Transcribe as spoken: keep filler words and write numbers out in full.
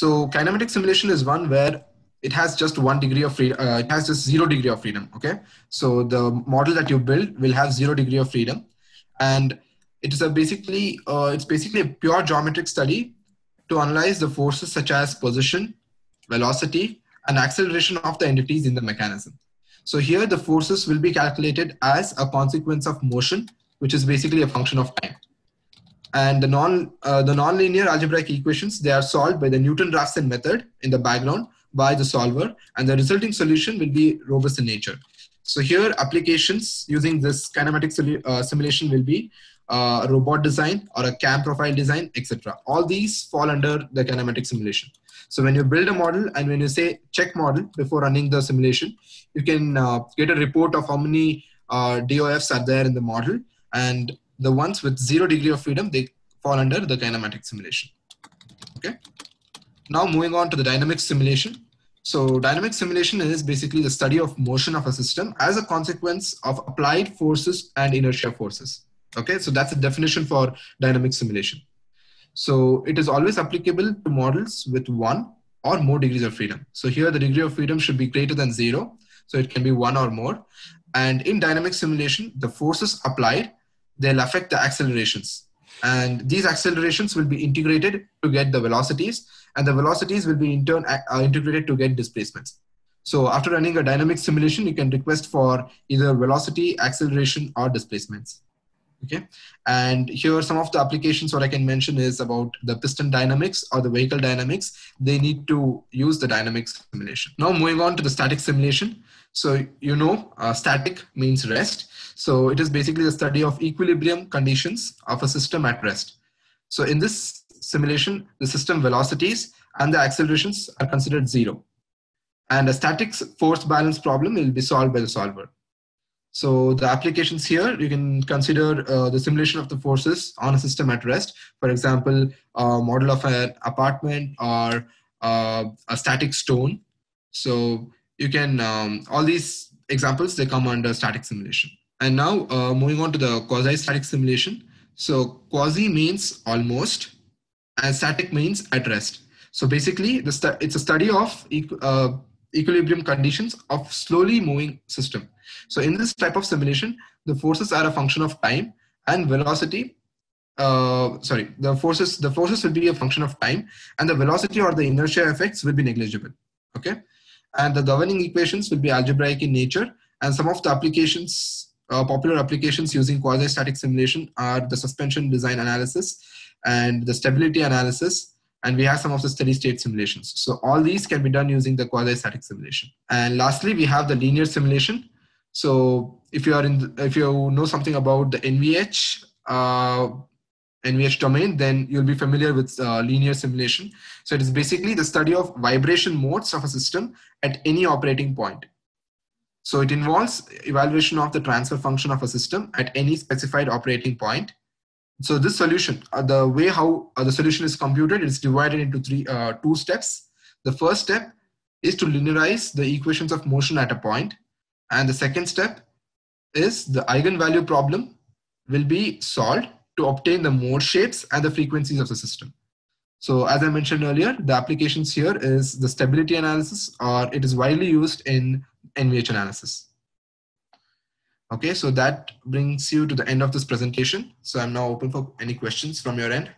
So kinematic simulation is one where it has just one degree of freedom. Uh, it has just zero degree of freedom. Okay. So the model that you build will have zero degree of freedom. And it is a basically, uh, it's basically a pure geometric study to analyze the forces such as position, velocity, and acceleration of the entities in the mechanism. So here the forces will be calculated as a consequence of motion, which is basically a function of time. And the non uh, the nonlinear algebraic equations, they are solved by the Newton-Raphson method in the background by the solver, and the resulting solution will be robust in nature. So here applications using this kinematic uh, simulation will be uh, robot design or a cam profile design, et cetera. All these fall under the kinematic simulation. So when you build a model and when you say check model before running the simulation, you can uh, get a report of how many uh, D O Fs are there in the model, and the ones with zero degree of freedom, they fall under the kinematic simulation. Okay. Now moving on to the dynamic simulation. So dynamic simulation is basically the study of motion of a system as a consequence of applied forces and inertia forces. Okay. So that's the definition for dynamic simulation. So it is always applicable to models with one or more degrees of freedom. So here the degree of freedom should be greater than zero. So it can be one or more. And in dynamic simulation, the forces applied, they'll affect the accelerations. And these accelerations will be integrated to get the velocities, and the velocities will be in turn uh, integrated to get displacements. So after running a dynamic simulation, you can request for either velocity, acceleration, or displacements. Okay. And here are some of the applications what I can mention is about the piston dynamics or the vehicle dynamics. They need to use the dynamic simulation. Now moving on to the static simulation. So, you know, uh, static means rest. So it is basically the study of equilibrium conditions of a system at rest. So in this simulation, the system velocities and the accelerations are considered zero. And a static force balance problem will be solved by the solver. So the applications here, you can consider uh, the simulation of the forces on a system at rest. For example, a model of an apartment or uh, a static stone. So you can, um, all these examples, they come under static simulation. And now uh, moving on to the quasi-static simulation. So quasi means almost and static means at rest. So basically the it's a study of equ uh, equilibrium conditions of slowly moving system. So in this type of simulation, the forces are a function of time and velocity. Uh, sorry, the forces, the forces will be a function of time, and the velocity or the inertia effects will be negligible. Okay. And the governing equations will be algebraic in nature. And some of the applications, uh, popular applications using quasi-static simulation are the suspension design analysis and the stability analysis. And we have some of the steady state simulations. So all these can be done using the quasi-static simulation. And lastly, we have the linear simulation. So if you are in, the, if you know something about the N V H, uh, N V H domain, then you'll be familiar with uh, linear simulation. So it is basically the study of vibration modes of a system at any operating point. So it involves evaluation of the transfer function of a system at any specified operating point. So this solution, uh, the way how uh, the solution is computed, is divided into three, uh, two steps. The first step is to linearize the equations of motion at a point. And the second step is the eigenvalue problem will be solved to obtain the mode shapes and the frequencies of the system. So as I mentioned earlier, the applications here is the stability analysis, or it is widely used in N V H analysis. Okay, so that brings you to the end of this presentation. So I'm now open for any questions from your end.